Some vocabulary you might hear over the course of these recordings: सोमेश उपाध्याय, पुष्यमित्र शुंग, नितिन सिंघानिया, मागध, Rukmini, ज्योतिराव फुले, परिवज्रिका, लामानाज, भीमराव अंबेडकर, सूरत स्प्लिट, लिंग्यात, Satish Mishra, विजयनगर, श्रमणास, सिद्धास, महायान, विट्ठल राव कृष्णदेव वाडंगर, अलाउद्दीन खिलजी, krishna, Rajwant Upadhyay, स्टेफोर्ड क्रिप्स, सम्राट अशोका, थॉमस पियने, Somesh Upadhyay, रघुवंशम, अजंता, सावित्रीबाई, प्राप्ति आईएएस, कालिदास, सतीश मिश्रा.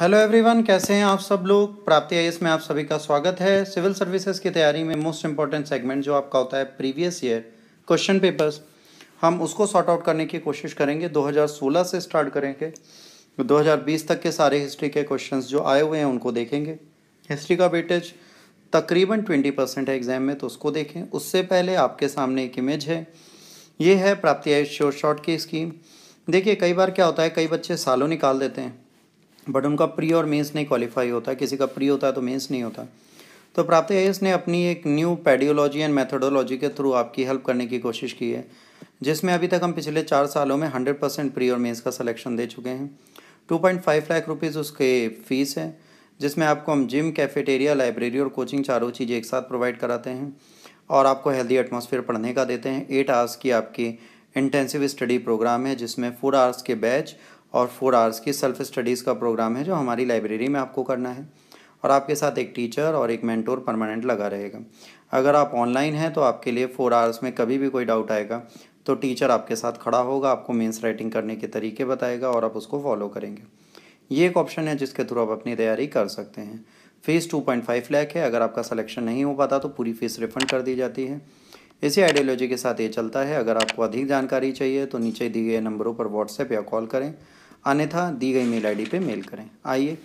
Hello everyone, कैसे हैं आप सब लोग। प्राप्ति आईएएस में आप सभी का स्वागत है। सिविल सर्विसेज की तैयारी में मोस्ट इम्पॉर्टेंट सेगमेंट जो आपका होता है प्रीवियस ईयर क्वेश्चन पेपर्स, हम उसको सॉर्ट आउट करने की कोशिश करेंगे। 2016 से स्टार्ट करेंगे, 2020 तक के सारे हिस्ट्री के क्वेश्चंस जो आए हुए हैं उनको देखेंगे। हिस्ट्री का वेटेज तकरीबन 20% है एग्जाम में, तो उसको देखें। उससे पहले आपके सामने एक इमेज है, ये है प्राप्ति आईएएस शॉर्ट की स्कीम। देखिए, कई बार क्या होता है, कई बच्चे सालों निकाल देते हैं बट उनका प्री और मेंस नहीं क्वालिफाई होता। किसी का प्री होता है तो मेंस नहीं होता। तो प्राप्ति आईएएस ने अपनी एक न्यू पेडियोलॉजी एंड मेथोडोलॉजी के थ्रू आपकी हेल्प करने की कोशिश की है, जिसमें अभी तक हम पिछले 4 सालों में 100% प्री और मेंस का सिलेक्शन दे चुके हैं। 2.5 लाख रुपीज़ उसके फ़ीस है, जिसमें आपको हम जिम, कैफेटेरिया, लाइब्रेरी और कोचिंग चारों चीज़ें एक साथ प्रोवाइड कराते हैं और आपको हेल्दी एटमॉस्फेयर पढ़ने का देते हैं। 8 आवर्स की आपकी इंटेंसिव स्टडी प्रोग्राम है, जिसमें 4 आवर्स के बैच और 4 आवर्स की सेल्फ स्टडीज़ का प्रोग्राम है जो हमारी लाइब्रेरी में आपको करना है। और आपके साथ एक टीचर और एक मेंटोर परमानेंट लगा रहेगा। अगर आप ऑनलाइन हैं तो आपके लिए 4 आवर्स में कभी भी कोई डाउट आएगा तो टीचर आपके साथ खड़ा होगा, आपको मेंस राइटिंग करने के तरीके बताएगा और आप उसको फॉलो करेंगे। ये एक ऑप्शन है जिसके थ्रू आप अपनी तैयारी कर सकते हैं। फ़ीस 2.5 लाख है। अगर आपका सिलेक्शन नहीं हो पाता तो पूरी फ़ीस रिफंड कर दी जाती है। इसी आइडियोलॉजी के साथ ये चलता है। अगर आपको अधिक जानकारी चाहिए तो नीचे दिए गए नंबरों पर व्हाट्सएप या कॉल करें, अन्यथा दी गई मेल आईडी पे मेल करें। आइए,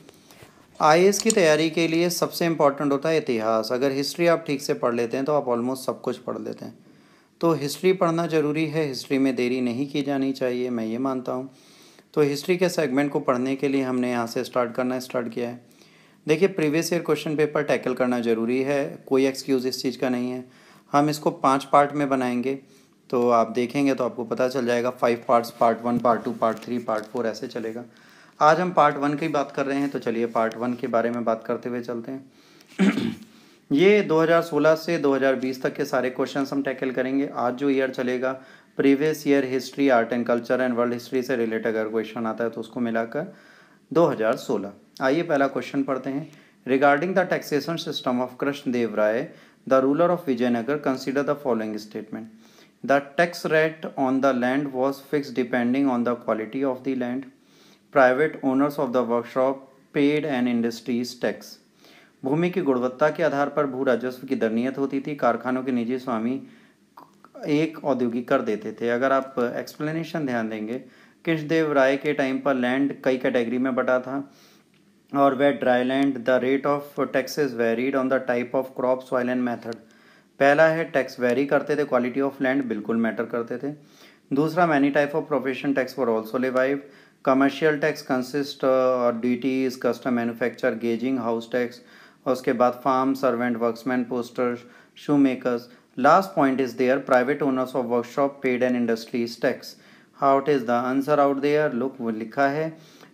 आईएएस की तैयारी के लिए सबसे इम्पॉर्टेंट होता है इतिहास। अगर हिस्ट्री आप ठीक से पढ़ लेते हैं तो आप ऑलमोस्ट सब कुछ पढ़ लेते हैं। तो हिस्ट्री पढ़ना ज़रूरी है, हिस्ट्री में देरी नहीं की जानी चाहिए, मैं ये मानता हूँ। तो हिस्ट्री के सेगमेंट को पढ़ने के लिए हमने यहाँ से स्टार्ट किया है। देखिए, previous year question paper tackle करना ज़रूरी है, कोई एक्सक्यूज़ इस चीज़ का नहीं है। हम इसको 5 पार्ट में बनाएंगे, तो आप देखेंगे तो आपको पता चल जाएगा। 5 parts, part 1, part 2, part 3, part 4 ऐसे चलेगा। आज हम पार्ट 1 की बात कर रहे हैं, तो चलिए पार्ट 1 के बारे में बात करते हुए चलते हैं। ये 2016 से 2020 तक के सारे क्वेश्चंस हम टैकल करेंगे। आज जो ईयर चलेगा, previous year history, art and culture and world history से रिलेटेड अगर क्वेश्चन आता है तो उसको मिलाकर 2016। आइए पहला क्वेश्चन पढ़ते हैं। Regarding the taxation system of Krishnadeva Raya, the ruler of विजयनगर, consider the following statement. The tax rate on the land was fixed depending on the quality of the land. Private owners of the workshop paid an industries tax. भूमि की गुणवत्ता के आधार पर भू राजस्व की दरनियत होती थी। कारखानों के निजी स्वामी एक औद्योगिक कर देते थे। अगर आप एक्सप्लेनेशन ध्यान देंगे, कृष्णदेव राय के टाइम पर लैंड कई कैटेगरी में बटा था और वह dry land. The rate of taxes varied on the type of crop, soil and method. पहला है टैक्स वेरी करते थे, क्वालिटी ऑफ लैंड बिल्कुल मैटर करते थे। दूसरा, many type of profession tax for also levied. Commercial tax consist duties, custom, manufacture, gazing, house tax और उसके बाद farm, servant, workmen, posters, shoe makers. Last point is there, private owners of workshop paid and industries tax. How it is the answer out there. Look, लिखा है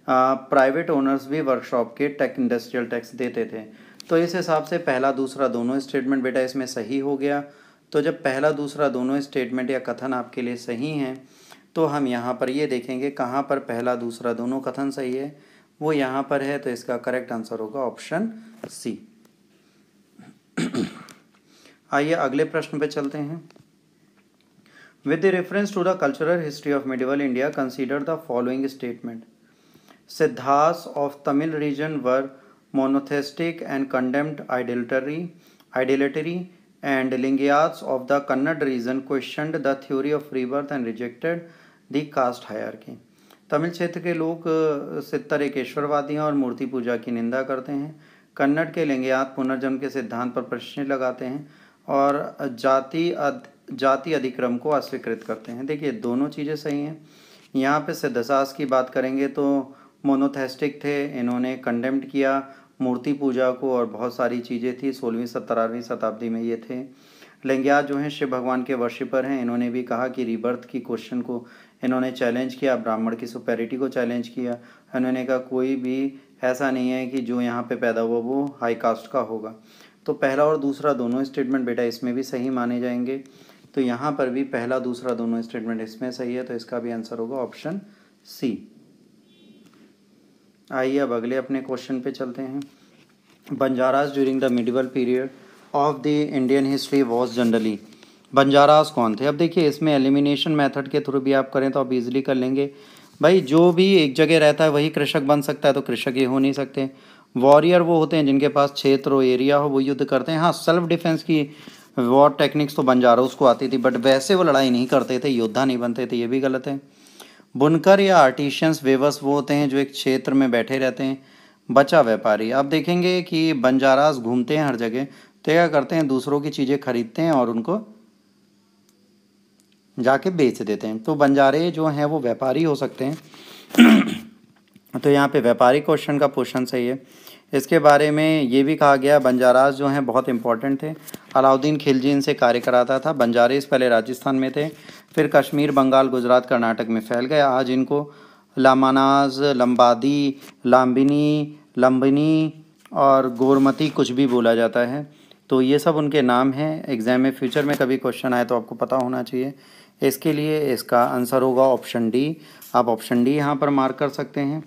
private owners भी workshop के industrial tax देते थे। तो इस हिसाब से पहला दूसरा दोनों स्टेटमेंट बेटा इसमें सही हो गया। तो जब पहला दूसरा दोनों स्टेटमेंट या कथन आपके लिए सही हैं तो हम यहाँ पर ये देखेंगे कहाँ पर पहला दूसरा दोनों कथन सही है, वो यहाँ पर है। तो इसका करेक्ट आंसर होगा ऑप्शन सी। आइए अगले प्रश्न पे चलते हैं। With reference to the cultural history of medieval India, consider the following statement. सिद्धास of Tamil region were monotheistic and condemned idolatry, and Lingyats of the Kannad region questioned the theory of rebirth and rejected the caste hierarchy. Tamil क्षेत्र के लोग सितर एकेश्वरवादियों और मूर्ति पूजा की निंदा करते हैं। कन्नड़ के लिंग्यात पुनर्जन्म के सिद्धांत पर प्रश्न लगाते हैं और जाति अधिक्रम को अस्वीकृत करते हैं। देखिए, दोनों चीज़ें सही हैं। यहाँ पे सिद्धसास की बात करेंगे तो मोनोथेस्टिक थे, इन्होंने कंडेम्ड किया मूर्ति पूजा को और बहुत सारी चीज़ें थी। 16वीं 17वीं शताब्दी में ये थे। लिंग्यात जो हैं शिव भगवान के वर्शिपर हैं, इन्होंने भी कहा कि रीबर्थ की क्वेश्चन को इन्होंने चैलेंज किया, ब्राह्मण की सुपेरिटी को चैलेंज किया। इन्होंने कहा कोई भी ऐसा नहीं है कि जो यहाँ पे पैदा हुआ वो हाई कास्ट का होगा। तो पहला और दूसरा दोनों स्टेटमेंट बेटा इसमें भी सही माने जाएंगे। तो यहाँ पर भी पहला दूसरा दोनों स्टेटमेंट इसमें सही है, तो इसका भी आंसर होगा ऑप्शन सी। आइए अब अगले अपने क्वेश्चन पे चलते हैं। Banjaras during the medieval period of the Indian history was generally. Banjaras कौन थे? अब देखिए, इसमें एलिमिनेशन मेथड के थ्रू भी आप करें तो आप इजीली कर लेंगे। भाई जो भी एक जगह रहता है वही कृषक बन सकता है, तो कृषक ये हो नहीं सकते। वॉरियर वो होते हैं जिनके पास क्षेत्र हो, एरिया हो, वो युद्ध करते हैं। हाँ, सेल्फ डिफेंस की वॉर टेक्निक्स तो बंजारों उसको आती थी, बट वैसे वो लड़ाई नहीं करते थे, योद्धा नहीं बनते थे, ये भी गलत है। बुनकर या आर्टिशियंस वेवर्स वो होते हैं जो एक क्षेत्र में बैठे रहते हैं। बचा व्यापारी, आप देखेंगे कि बंजारास घूमते हैं हर जगह, तो क्या करते हैं, दूसरों की चीज़ें खरीदते हैं और उनको जाके बेच देते हैं। तो बंजारे जो हैं वो व्यापारी हो सकते हैं। तो यहाँ पे व्यापारी क्वेश्चन का पोर्शन सही है। इसके बारे में ये भी कहा गया बंजारास जो हैं बहुत इंपॉर्टेंट थे। अलाउद्दीन खिलजी इनसे कार्य कराता था। बंजारे पहले राजस्थान में थे, फिर कश्मीर, बंगाल, गुजरात, कर्नाटक में फैल गए। आज इनको लामानाज, लम्बादी, लाम्बिनी, लंबिनी और गोरमती कुछ भी बोला जाता है। तो ये सब उनके नाम हैं। एग्जाम में फ्यूचर में कभी क्वेश्चन आए तो आपको पता होना चाहिए। इसके लिए इसका आंसर होगा ऑप्शन डी। आप ऑप्शन डी यहाँ पर मार्क कर सकते हैं।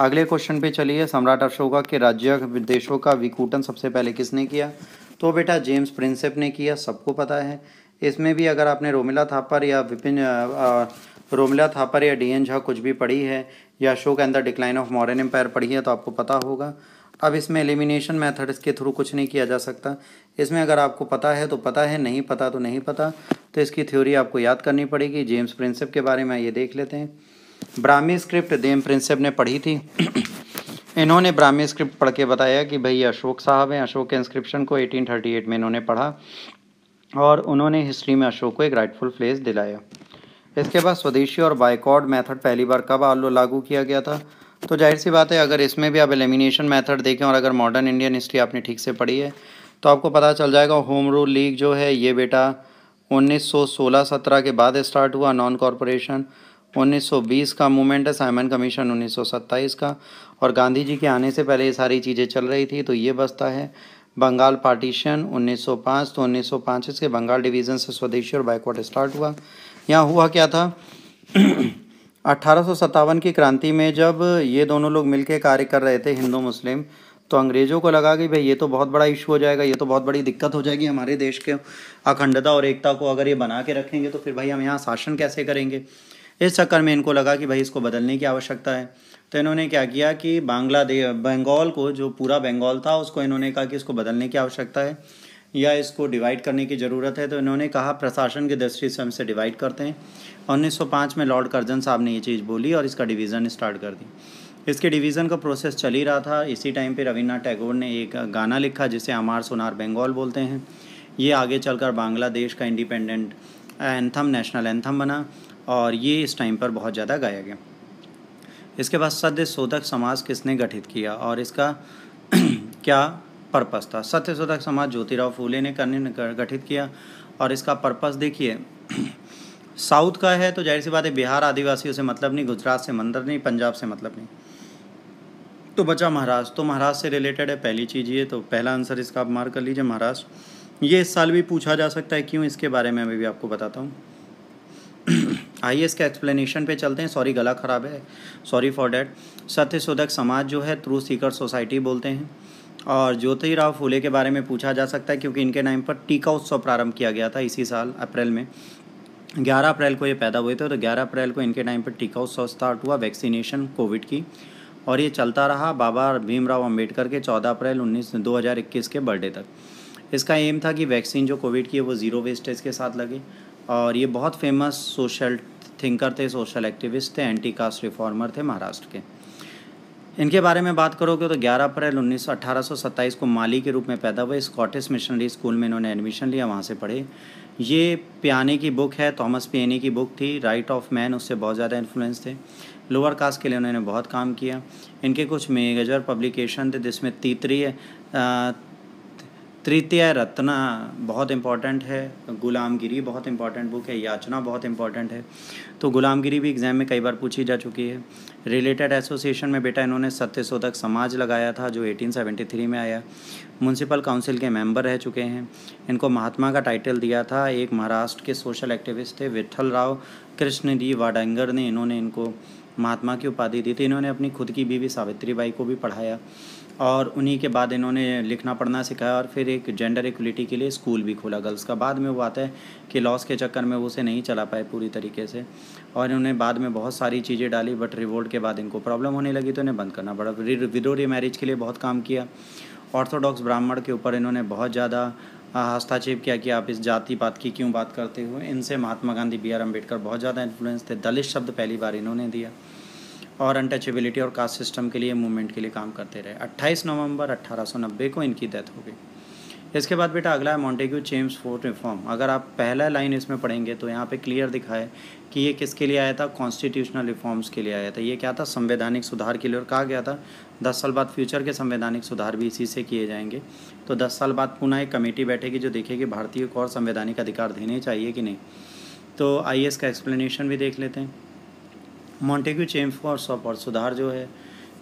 अगले क्वेश्चन पे चलिए। सम्राट अशोका के राज्य देशों का विकूटन सबसे पहले किसने किया? तो बेटा जेम्स प्रिंसेप ने किया, सबको पता है। इसमें भी अगर आपने रोमिला थापर या DN झा कुछ भी पढ़ी है या Ashoka and the decline of modern empire पढ़ी है तो आपको पता होगा। अब इसमें एलिमिनेशन मेथड्स के थ्रू कुछ नहीं किया जा सकता। इसमें अगर आपको पता है तो पता है, नहीं पता तो नहीं पता। तो इसकी थ्योरी आपको याद करनी पड़ेगी। जेम्स प्रिंसेप के बारे में ये देख लेते हैं। ब्राह्मी स्क्रिप्ट जेम्स प्रिंसेप ने पढ़ी थी। इन्होंने ब्राह्मी स्क्रिप्ट पढ़ के बताया कि भाई अशोक साहब हैं। अशोक के इंस्क्रिप्शन को 1838 में इन्होंने पढ़ा और उन्होंने हिस्ट्री में अशोक को एक राइटफुल प्लेस दिलाया। इसके बाद स्वदेशी और बायकॉट मेथड पहली बार कब लागू किया गया था? तो जाहिर सी बात है, अगर इसमें भी आप एलिमिनेशन मेथड देखें और अगर मॉडर्न इंडियन हिस्ट्री आपने ठीक से पढ़ी है तो आपको पता चल जाएगा। होम रूल लीग जो है ये बेटा 1916-17 के बाद स्टार्ट हुआ। नॉन कॉरपोरेशन 1920 का मूवमेंट है, साइमन कमीशन 1927 का, और गांधी जी के आने से पहले ये सारी चीज़ें चल रही थी। तो ये बसता है बंगाल पार्टीशन 1905। तो 1905 इसके बंगाल डिवीज़न से स्वदेशी और बायकॉट स्टार्ट हुआ। यहाँ हुआ क्या था, 1857 की क्रांति में जब ये दोनों लोग मिलके कार्य कर रहे थे, हिंदू मुस्लिम, तो अंग्रेज़ों को लगा कि भाई ये तो बहुत बड़ा इशू हो जाएगा, ये तो बहुत बड़ी दिक्कत हो जाएगी हमारे देश के अखंडता और एकता को। अगर ये बना के रखेंगे तो फिर भाई हम यहाँ शासन कैसे करेंगे। इस चक्कर में इनको लगा कि भाई इसको बदलने की आवश्यकता है। तो इन्होंने क्या किया कि बंगाल को, जो पूरा बंगाल था, उसको इन्होंने कहा कि इसको बदलने की आवश्यकता है या इसको डिवाइड करने की ज़रूरत है। तो इन्होंने कहा प्रशासन की दृष्टि से हमसे डिवाइड करते हैं। 1905 में लॉर्ड कर्जन साहब ने ये चीज़ बोली और इसका डिवीज़न स्टार्ट कर दी। इसके डिवीज़न का प्रोसेस चल ही रहा था। इसी टाइम पे रविन्द्रनाथ टैगोर ने एक गाना लिखा जिसे हमार सुनार बंगाल बोलते हैं। ये आगे चलकर बांग्लादेश का इंडिपेंडेंट एंथम, नेशनल एंथम बना और ये इस टाइम पर बहुत ज़्यादा गाया गया। इसके बाद सत्यशोधक समाज किसने गठित किया और इसका क्या पर्पस था? सत्यशोधक समाज ज्योतिराव फुले ने गठित किया और इसका पर्पस देखिए, साउथ का है तो जाहिर सी बात है बिहार आदिवासियों से मतलब नहीं, गुजरात से मंदर नहीं, पंजाब से मतलब नहीं, तो बचा महाराष्ट्र। तो महाराष्ट्र से रिलेटेड है पहली चीज़ ये। तो पहला आंसर इसका आप मार्क कर लीजिए, महाराष्ट्र। ये इस साल भी पूछा जा सकता है, क्यों, इसके बारे में अभी भी आपको बताता हूँ। IAS के एक्सप्लेनेशन पे चलते हैं। सॉरी गला ख़राब है, sorry for that. Satyashodhak Samaj जो है ट्रू सीकर सोसाइटी बोलते हैं और ज्योतिराव फुले के बारे में पूछा जा सकता है क्योंकि इनके नाम पर टीका उत्सव प्रारंभ किया गया था इसी साल अप्रैल में। 11 अप्रैल को ये पैदा हुए थे, तो 11 अप्रैल को इनके नाम पर टीका उत्सव स्टार्ट हुआ, वैक्सीनेशन कोविड की, और ये चलता रहा बाबा भीमराव अंबेडकर के 14 अप्रैल 2021 के बर्थडे तक। इसका एम था कि वैक्सीन जो कोविड की है वो ज़ीरो वेस्टेज के साथ लगे। और ये बहुत फेमस सोशल थिंकर थे, सोशल एक्टिविस्ट थे, एंटी कास्ट रिफॉर्मर थे महाराष्ट्र के। इनके बारे में बात करोगे तो 11 अप्रैल 1827 को माली के रूप में पैदा हुए। स्कॉटिश मिशनरी स्कूल में इन्होंने एडमिशन लिया, वहाँ से पढ़े। ये पियाने की बुक है, थॉमस पियने की बुक थी, राइट ऑफ मैन, उससे बहुत ज़्यादा इन्फ्लुएंस थे। लोअर कास्ट के लिए उन्होंने बहुत काम किया। इनके कुछ मेजर पब्लिकेशन थे जिसमें तृतीय रत्ना बहुत इम्पॉर्टेंट है, गुलामगिरी बहुत इम्पॉर्टेंट बुक है, याचना बहुत इम्पॉर्टेंट है। तो गुलामगिरी भी एग्ज़ाम में कई बार पूछी जा चुकी है। रिलेटेड एसोसिएशन में बेटा इन्होंने सत्यशोधक समाज लगाया था जो 1873 में आया। म्यूनसिपल काउंसिल के मेंबर रह चुके हैं। इनको महात्मा का टाइटल दिया था। एक महाराष्ट्र के सोशल एक्टिविस्ट थे विट्ठल राव कृष्णदेव वाडंगर ने इन्होंने इनको महात्मा की उपाधि दी थी। इन्होंने अपनी खुद की बीवी सावित्रीबाई को भी पढ़ाया और उन्हीं के बाद इन्होंने लिखना पढ़ना सिखाया और फिर एक जेंडर इक्वलिटी के लिए स्कूल भी खोला गर्ल्स का। बाद में वो आता है कि लॉस के चक्कर में वो उसे नहीं चला पाए पूरी तरीके से और इन्होंने बाद में बहुत सारी चीज़ें डाली, बट रिवोल्ट के बाद इनको प्रॉब्लम होने लगी तो इन्हें बंद करना पड़ा। विडो रीमैरिज के लिए बहुत काम किया। ऑर्थोडॉक्स ब्राह्मण के ऊपर इन्होंने बहुत ज़्यादा हस्ताक्षेप किया कि आप इस जाति पात की क्यों बात करते हो। इनसे महात्मा गांधी, बी आर अम्बेडकर बहुत ज़्यादा इन्फ्लुएंस थे। दलित शब्द पहली बार इन्होंने दिया और अनटचेबिलिटी और कास्ट सिस्टम के लिए मूवमेंट के लिए काम करते रहे। 28 नवंबर 1890 को इनकी डेथ हो गई। इसके बाद बेटा अगला है मॉन्टेग्यू चेम्सफोर्ड रिफॉर्म। अगर आप पहला लाइन इसमें पढ़ेंगे तो यहाँ पे क्लियर दिखा है कि ये किसके लिए आया था, कॉन्स्टिट्यूशनल रिफॉर्म्स के लिए आया था। ये क्या था, संवैधानिक सुधार के लिए। और कहा गया था 10 साल बाद फ्यूचर के संवैधानिक सुधार भी इसी से किए जाएंगे। तो 10 साल बाद पुनः एक कमेटी बैठेगी जो देखेगी भारतीयों को और संवैधानिक अधिकार देने चाहिए कि नहीं। तो आईएएस का एक्सप्लेनेशन भी देख लेते हैं। मॉन्टेग्यू चेम्सफोर्ड और सुधार जो है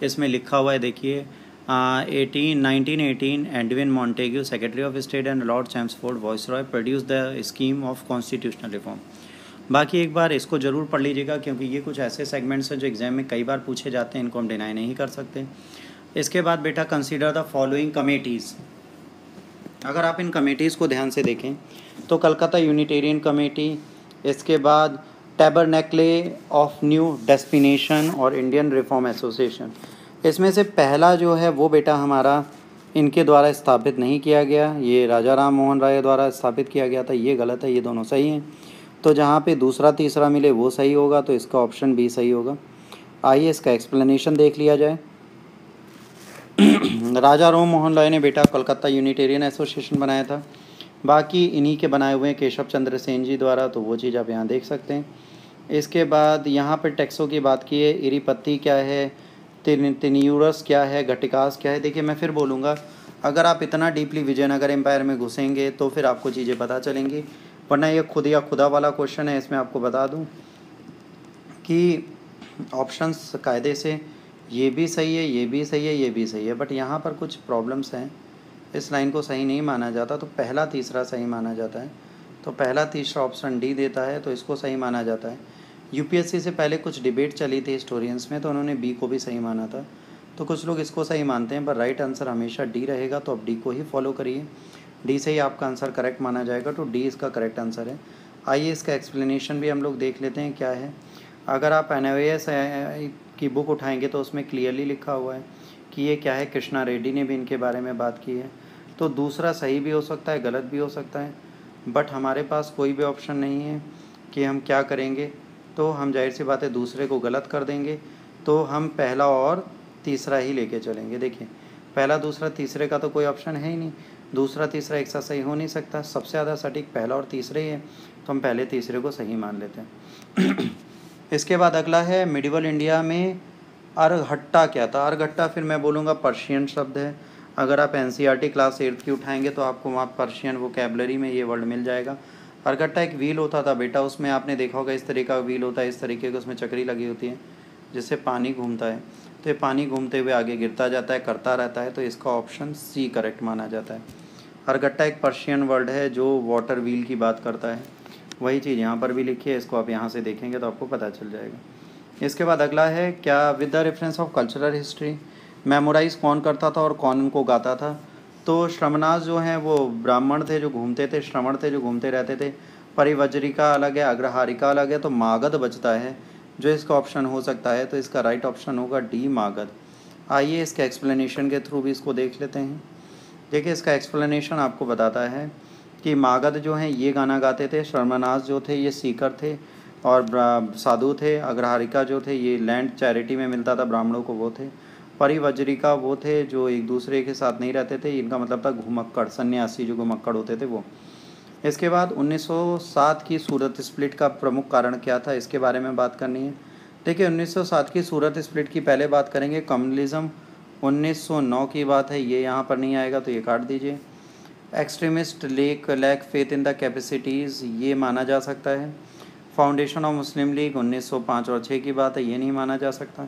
इसमें लिखा हुआ है, देखिए 1918 Edwin Montagu secretary of state and Lord Chelmsford viceroy produce the scheme of constitutional reform. बाकी एक बार इसको ज़रूर पढ़ लीजिएगा क्योंकि ये कुछ ऐसे सेगमेंट्स हैं जो एग्जाम में कई बार पूछे जाते हैं, इनको हम डिनाई नहीं कर सकते। इसके बाद बेटा कंसिडर द फॉलोइंग कमेटीज़। अगर आप इन कमेटीज़ को ध्यान से देखें तो कलकत्ता यूनिटेरियन कमेटी, इसके बाद टैबरनेकले ऑफ न्यू डेस्टिनेशन और इंडियन रिफॉर्म एसोसिएशन। इसमें से पहला जो है वो बेटा हमारा इनके द्वारा स्थापित नहीं किया गया, ये राजा राम मोहन राय द्वारा स्थापित किया गया था। ये गलत है, ये दोनों सही हैं। तो जहाँ पे दूसरा तीसरा मिले वो सही होगा, तो इसका ऑप्शन बी सही होगा। आइए इसका एक्सप्लेनेशन देख लिया जाए। राजा राम मोहन राय ने बेटा कोलकाता यूनिटेरियन एसोसिएशन बनाया था, बाकी इन्हीं के बनाए हुए हैं केशव चंद्र सेन जी द्वारा, तो वो चीज़ आप यहाँ देख सकते हैं। इसके बाद यहाँ पे टैक्सों की बात की है, इरीपत्ती क्या है, तिनियूरस क्या है, घटिकास क्या है। देखिए मैं फिर बोलूँगा, अगर आप इतना डीपली विजयनगर एम्पायर में घुसेंगे तो फिर आपको चीज़ें पता चलेंगी, वरना ये खुद या खुदा वाला क्वेश्चन है। इसमें आपको बता दूँ कि ऑप्शंस कायदे से ये भी सही है, ये भी सही है, ये भी सही है, बट यहाँ पर कुछ प्रॉब्लम्स हैं। इस लाइन को सही नहीं माना जाता तो पहला तीसरा सही माना जाता है, तो पहला तीसरा ऑप्शन डी देता है, तो इसको सही माना जाता है। यूपीएससी से पहले कुछ डिबेट चली थी हिस्टोरियंस में, तो उन्होंने बी को भी सही माना था, तो कुछ लोग इसको सही मानते हैं, पर राइट आंसर हमेशा डी रहेगा। तो आप डी को ही फॉलो करिए, डी से ही आपका आंसर करेक्ट माना जाएगा, तो डी इसका करेक्ट आंसर है। आइए इसका एक्सप्लेनेशन भी हम लोग देख लेते हैं क्या है। अगर आप एनआईएएस की बुक उठाएंगे तो उसमें क्लियरली लिखा हुआ है कि ये क्या है। कृष्णा रेड्डी ने भी इनके बारे में बात की है, तो दूसरा सही भी हो सकता है, गलत भी हो सकता है, बट हमारे पास कोई भी ऑप्शन नहीं है कि हम क्या करेंगे। तो हम जाहिर सी बात है दूसरे को गलत कर देंगे, तो हम पहला और तीसरा ही लेके चलेंगे। देखिए पहला दूसरा तीसरे का तो कोई ऑप्शन है ही नहीं, दूसरा तीसरा एक साथ सही हो नहीं सकता, सबसे ज़्यादा सटीक पहला और तीसरे ही है, तो हम पहले तीसरे को सही मान लेते हैं। इसके बाद अगला है मिडिवल इंडिया में अर्गट्टा क्या था। अर्गट्टा फिर मैं बोलूँगा पर्शियन शब्द है। अगर आप एनसीईआरटी क्लास 8 की उठाएंगे तो आपको वहाँ पर्शियन वोकैबुलरी में ये वर्ड मिल जाएगा। अर्गट्टा एक व्हील होता था बेटा, उसमें आपने देखा होगा इस तरीके का व्हील होता है, इस तरीके की उसमें चक्री लगी होती है जिससे पानी घूमता है, तो ये पानी घूमते हुए आगे गिरता जाता है, करता रहता है, तो इसका ऑप्शन सी करेक्ट माना जाता है। अर्गट्टा एक पर्शियन वर्ड है जो वाटर व्हील की बात करता है, वही चीज़ यहाँ पर भी लिखी है, इसको आप यहाँ से देखेंगे तो आपको पता चल जाएगा। इसके बाद अगला है क्या with the reference of cultural history, memorise कौन करता था और कौन उनको गाता था। तो श्रमणास जो हैं वो ब्राह्मण थे जो घूमते थे, श्रमण थे जो घूमते रहते थे, परिवज्रिका अलग है, अग्रहारिका अलग है, तो मागध बचता है जो इसका ऑप्शन हो सकता है, तो इसका राइट ऑप्शन होगा डी मागध। आइए इसके एक्सप्लेनेशन के थ्रू भी इसको देख लेते हैं। देखिए इसका एक्सप्लेनेशन आपको बताता है कि मागध जो हैं ये गाना गाते थे, श्रमणास जो थे ये सीकर थे और साधु थे, अग्रहारिका जो थे ये लैंड चैरिटी में मिलता था ब्राह्मणों को वो थे, परिवज्रिका वो थे जो एक दूसरे के साथ नहीं रहते थे, इनका मतलब था घुमक्कड़ सन्यासी जो घुमक्कड़ होते थे वो। इसके बाद 1907 की सूरत स्प्लिट का प्रमुख कारण क्या था, इसके बारे में बात करनी है। देखिए 1907 की सूरत स्प्लिट की पहले बात करेंगे। कम्युनलिज्म 1909 की बात है, ये यहाँ पर नहीं आएगा तो ये काट दीजिए। Extremist lack faith in the capacities ये माना जा सकता है। फाउंडेशन ऑफ मुस्लिम लीग 1905 और 6 की बात है, ये नहीं माना जा सकता।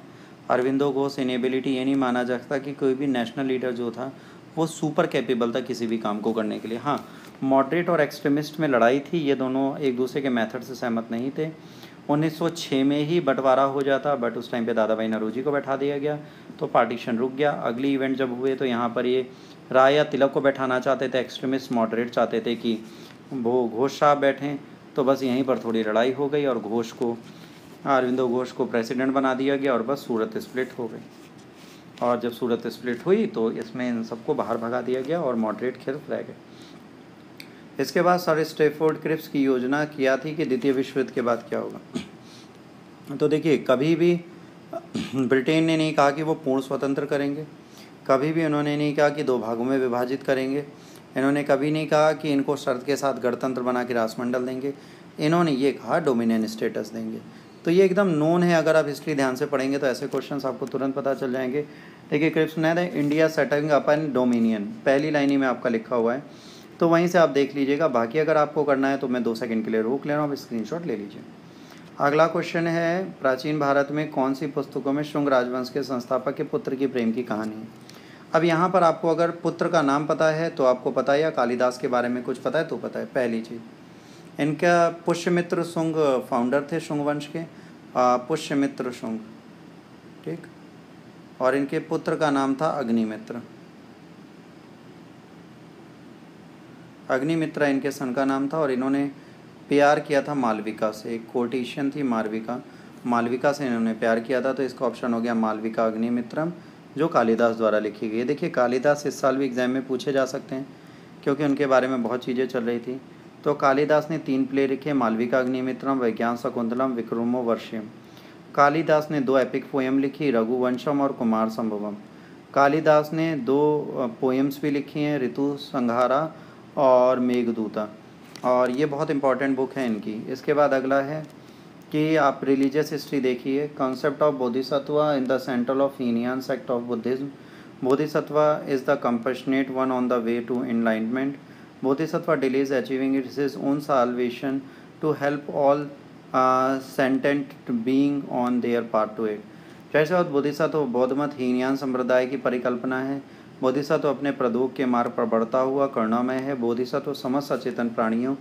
अरविंदो घोष इनेबिलिटी, ये नहीं माना जा सकता कि कोई भी नेशनल लीडर जो था वो सुपर कैपेबल था किसी भी काम को करने के लिए। हाँ मॉडरेट और एक्सट्रीमिस्ट में लड़ाई थी, ये दोनों एक दूसरे के मेथड से सहमत नहीं थे। 1906 में ही बंटवारा हो जाता, बट उस टाइम पे दादा भाई नौरोजी को बैठा दिया गया तो पार्टीशन रुक गया। अगली इवेंट जब हुए तो यहाँ पर ये राय या तिलक को बैठाना चाहते थे, एक्सट्रीमिस्ट मॉडरेट चाहते थे कि वो घोष साहब बैठें, तो बस यहीं पर थोड़ी लड़ाई हो गई और घोष को, अरविंदो घोष को प्रेसिडेंट बना दिया गया और बस सूरत स्प्लिट हो गई। और जब सूरत स्प्लिट हुई तो इसमें इन सबको बाहर भगा दिया गया और मॉडरेट खेल रह गए। इसके बाद सर स्टेफोर्ड क्रिप्स की योजना किया थी कि द्वितीय विश्व युद्ध के बाद क्या होगा। तो देखिए, कभी भी ब्रिटेन ने नहीं कहा कि वो पूर्ण स्वतंत्र करेंगे, कभी भी उन्होंने नहीं कहा कि दो भागों में विभाजित करेंगे, इन्होंने कभी नहीं कहा कि इनको शर्त के साथ गणतंत्र बना के राष्ट्रमंडल देंगे, इन्होंने ये कहा डोमिनियन स्टेटस देंगे। तो ये एकदम नोन है, अगर आप हिस्ट्री ध्यान से पढ़ेंगे तो ऐसे क्वेश्चन आपको तुरंत पता चल जाएंगे। देखिए, क्रिप्स ने इंडिया सेटिंग अपन डोमिनियन पहली लाइन ही में आपका लिखा हुआ है, तो वहीं से आप देख लीजिएगा। बाकी अगर आपको करना है तो मैं 2 सेकंड के लिए रोक ले रहा हूँ, स्क्रीनशॉट ले लीजिए। अगला क्वेश्चन है, प्राचीन भारत में कौन सी पुस्तकों में शुंग राजवंश के संस्थापक के पुत्र की प्रेम की कहानी है। अब यहाँ पर आपको अगर पुत्र का नाम पता है तो आपको पता है, या कालिदास के बारे में कुछ पता है तो पता है। पहली चीज़, इनका पुष्यमित्र शुंग फाउंडर थे शुंग वंश के, पुष्यमित्र शुंग, ठीक, और इनके पुत्र का नाम था अग्निमित्र, अग्निमित्रा इनके सन का नाम था। और इन्होंने प्यार किया था मालविका से, एक कोर्टिशियन थी मालविका, मालविका से इन्होंने प्यार किया था, तो इसका ऑप्शन हो गया मालविका अग्निमित्रम, जो कालिदास द्वारा लिखी गई है। देखिए, कालिदास इस साल भी एग्जाम में पूछे जा सकते हैं क्योंकि उनके बारे में बहुत चीज़ें चल रही थी। तो कालिदास ने 3 प्ले लिखे, मालविका अग्निमित्रम, वैज्ञान शकुंतलम, विक्रमो वर्षिम। कालिदास ने 2 एपिक पोएम लिखी, रघुवंशम और कुमार संभवम। कालिदास ने 2 पोएम्स भी लिखी हैं, ऋतु संहारा और मेघदूता, और ये बहुत इंपॉर्टेंट बुक है इनकी। इसके बाद अगला है कि आप रिलीजियस हिस्ट्री देखिए, concept of Bodhisattva in the central of Hinayana sect of Buddhism, Bodhisattva is the compassionate one on the way to enlightenment, Bodhisattva delays achieving its his own salvation to help all sentient being on their part to it. जैसे बोधिसत्व बौद्धमत हीनियन संप्रदाय की परिकल्पना है, बोधिसत्व अपने प्रभु के मार्ग पर बढ़ता हुआ करुणामय है, बोधिसत्व समस्त सचेतन प्राणियों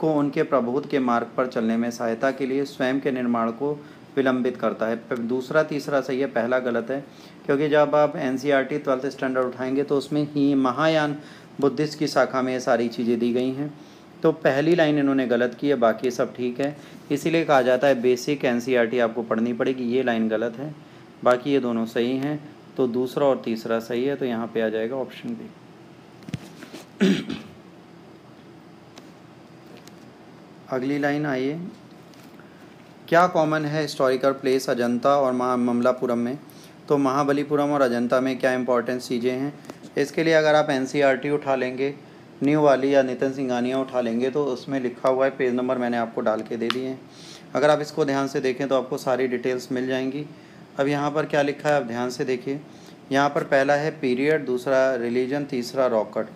को उनके प्रभुत्व के मार्ग पर चलने में सहायता के लिए स्वयं के निर्माण को विलंबित करता है। दूसरा तीसरा सही है, पहला गलत है, क्योंकि जब आप NCERT 12th स्टैंडर्ड उठाएंगे तो उसमें ही महायान बुद्धिस्ट की शाखा में ये सारी चीज़ें दी गई हैं। तो पहली लाइन इन्होंने गलत की है, बाकी सब ठीक है, इसीलिए कहा जाता है बेसिक NCERT आपको पढ़नी पड़ेगी, ये लाइन गलत है, बाकी ये दोनों सही हैं। तो दूसरा और तीसरा सही है, तो यहाँ पे आ जाएगा ऑप्शन बी। अगली लाइन आइए, क्या कॉमन है हिस्टोरिकल प्लेस अजंता और ममलापुरम में। तो महाबलीपुरम और अजंता में क्या इंपॉर्टेंट चीज़ें हैं, इसके लिए अगर आप NCERT उठा लेंगे, न्यू वाली या नितिन सिंघानिया उठा लेंगे तो उसमें लिखा हुआ है, पेज नंबर मैंने आपको डाल के दे दिए हैं, अगर आप इसको ध्यान से देखें तो आपको सारी डिटेल्स मिल जाएंगी। अब यहाँ पर क्या लिखा है आप ध्यान से देखिए, यहाँ पर पहला है पीरियड, दूसरा रिलीजन, तीसरा रॉकट।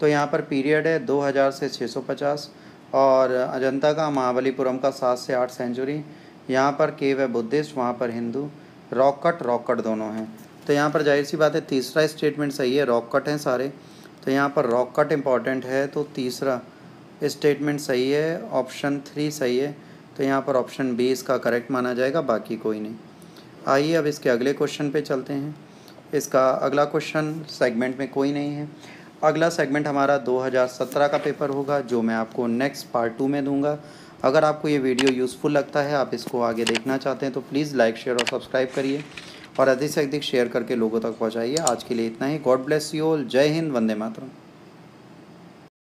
तो यहाँ पर पीरियड है 2000 से 650 और अजंता का महाबलीपुरम का 7 से 8 सेंचुरी। यहाँ पर केव है बुद्धिस्ट, वहाँ पर हिंदू, रॉकट दोनों हैं। तो यहाँ पर जाहिर सी बात है तीसरा स्टेटमेंट सही है, रॉकट हैं सारे, तो यहाँ पर रॉकट इम्पॉर्टेंट है, तो तीसरा स्टेटमेंट सही है, ऑप्शन 3 सही है, तो यहाँ पर ऑप्शन B इसका करेक्ट माना जाएगा, बाकी कोई नहीं। आइए अब इसके अगले क्वेश्चन पे चलते हैं। इसका अगला क्वेश्चन सेगमेंट में कोई नहीं है, अगला सेगमेंट हमारा 2017 का पेपर होगा जो मैं आपको नेक्स्ट पार्ट 2 में दूंगा। अगर आपको ये वीडियो यूज़फुल लगता है, आप इसको आगे देखना चाहते हैं तो प्लीज़ लाइक, शेयर और सब्सक्राइब करिए और अधिक से अधिक शेयर करके लोगों तक पहुँचाइए। आज के लिए इतना ही, गॉड ब्लेस यू ऑल, जय हिंद, वंदे मातरम।